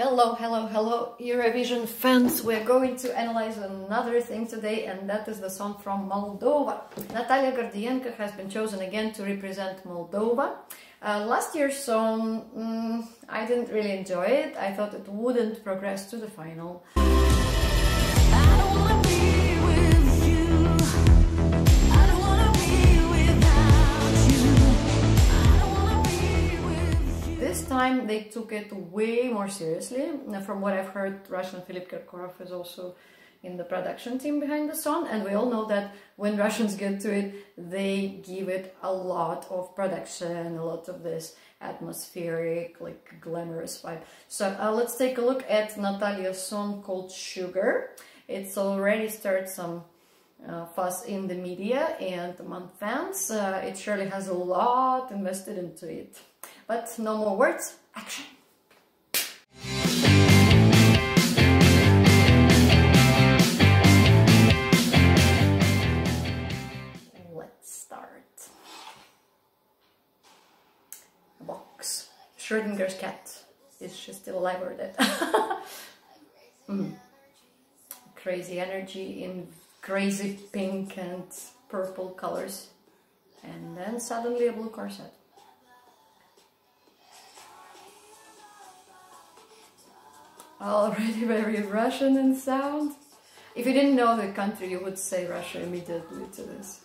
Hello, hello, hello, Eurovision fans! We're going to analyze another thing today, and that is the song from Moldova. Natalia Gordienko has been chosen again to represent Moldova. Last year's song, I didn't really enjoy it. I thought it wouldn't progress to the final. They took it way more seriously. From what I've heard, Russian Philip Kirkorov is also in the production team behind the song, and we all know that when Russians get to it, they give it a lot of production, a lot of this atmospheric, like glamorous vibe. So let's take a look at Natalia's song called Sugar. It's already stirred some fuss in the media and among fans. It surely has a lot invested into it. But no more words, action! Let's start. A box. Schrodinger's cat. Is she still alive or dead? Crazy energy in crazy pink and purple colors. And then suddenly a blue corset. Already very Russian in sound. If you didn't know the country, you would say Russia immediately to this.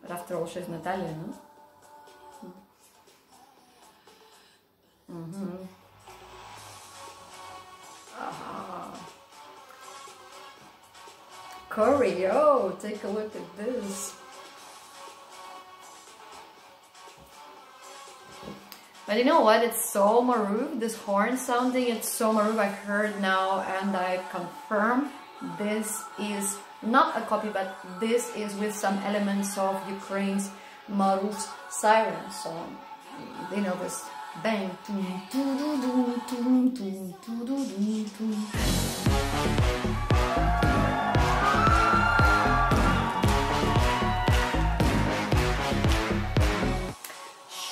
But after all, she's Natalia, no? Choreo, take a look at this. But you know what, it's so Maruv, this horn sounding, it's so Maruv. I've heard now and I confirm this is not a copy, but this is with some elements of Ukraine's Maruv's siren song. They know this bang.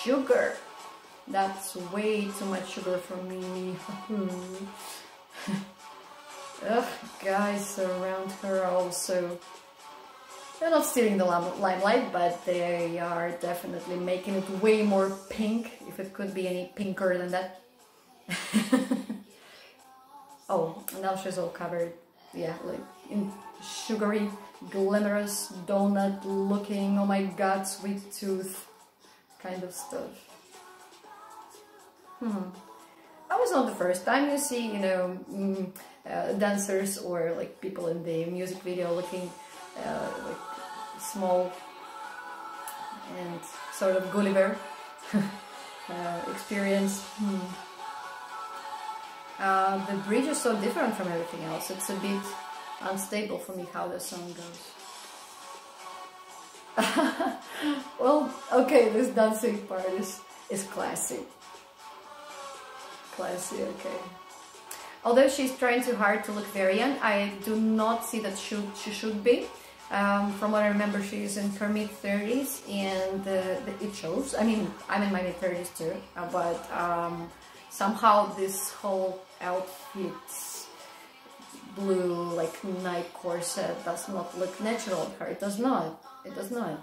Sugar. That's way too much sugar for me. Ugh, guys around her also. They're not stealing the limelight, but they are definitely making it way more pink, if it could be any pinker than that. Oh, now she's all covered. Yeah, like in sugary, glamorous, donut looking, oh my god, sweet tooth kind of stuff. That was not the first time you see, you know, dancers or like people in the music video looking like small and sort of Gulliver experience. The bridge is so different from everything else. It's a bit unstable for me how the song goes. Well, okay, this dancing part is classic. Classy, okay. Although she's trying too hard to look very young, I do not see that she should be. From what I remember, she is in her mid-30s, and it shows. I mean, I'm in my mid-30s too, but somehow this whole outfit, blue, like night corset, does not look natural on her. It does not. It does not.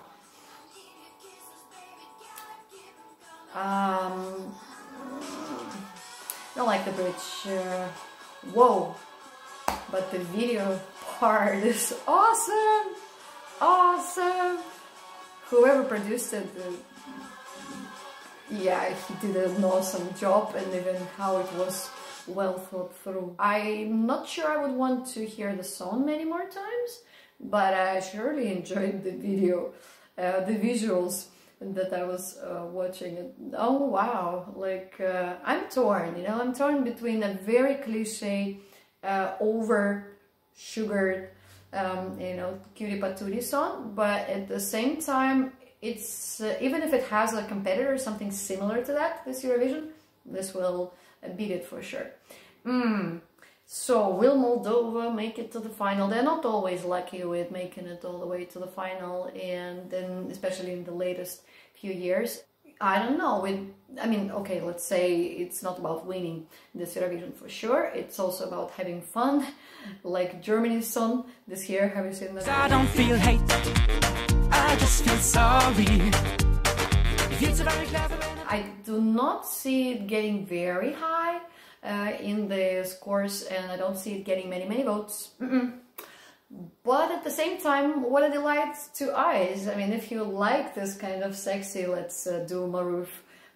Not like the bridge, whoa, but the video part is awesome, awesome. Whoever produced it, yeah, he did an awesome job, and even how it was well thought through. I'm not sure I would want to hear the song many more times, but I surely enjoyed the video, the visuals that I was watching it. Oh wow, like I'm torn, you know, I'm torn between a very cliche, over sugared, you know, cutie patootie song, but at the same time, it's even if it has a competitor or something similar to that, this Eurovision, this will beat it for sure. So will Moldova make it to the final? They're not always lucky with making it all the way to the final, and then especially in the latest few years. I don't know, I mean, okay, let's say it's not about winning this Eurovision for sure, it's also about having fun, like Germany's song this year, have you seen that? I don't feel hate, I just feel sorry. I do not see it getting very high in the scores, and I don't see it getting many votes. But at the same time, what a delight to eyes. I mean, if you like this kind of sexy, let's do Maruv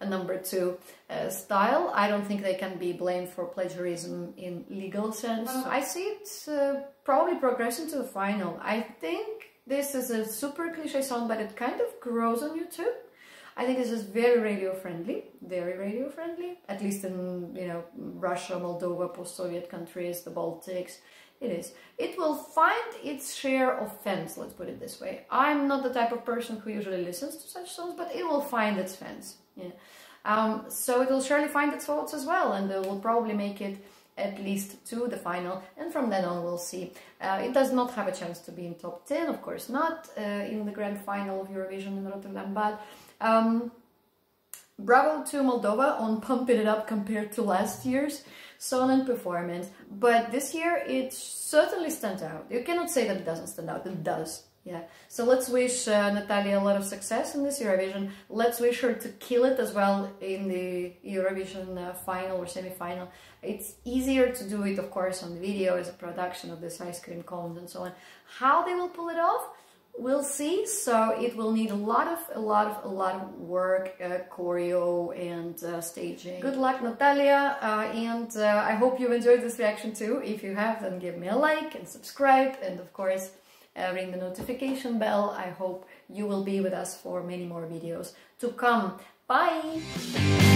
#2 style, I don't think they can be blamed for plagiarism in legal sense. I see it probably progressing to the final. I think this is a super cliche song, but it kind of grows on YouTube. I think this is very radio friendly, at least in, you know, Russia, Moldova, post-Soviet countries, the Baltics. It is. It will find its share of fans, let's put it this way. I'm not the type of person who usually listens to such songs, but it will find its fans. Yeah. So it will surely find its votes as well, and they will probably make it at least to the final, and from then on we'll see. It does not have a chance to be in top 10, of course not, in the grand final of Eurovision in Rotterdam, but bravo to Moldova on pumping it up compared to last year's song and performance, but this year it certainly stands out. You cannot say that it doesn't stand out, it does. Yeah, so let's wish Natalia a lot of success in this Eurovision. Let's wish her to kill it as well in the Eurovision final or semi-final. It's easier to do it, of course, on the video as a production of this ice cream cones and so on. How they will pull it off, we'll see. So it will need a lot of work, choreo and staging. Good luck, Natalia, and I hope you enjoyed this reaction too. If you have, then give me a like and subscribe, and of course, ring the notification bell. I hope you will be with us for many more videos to come. Bye!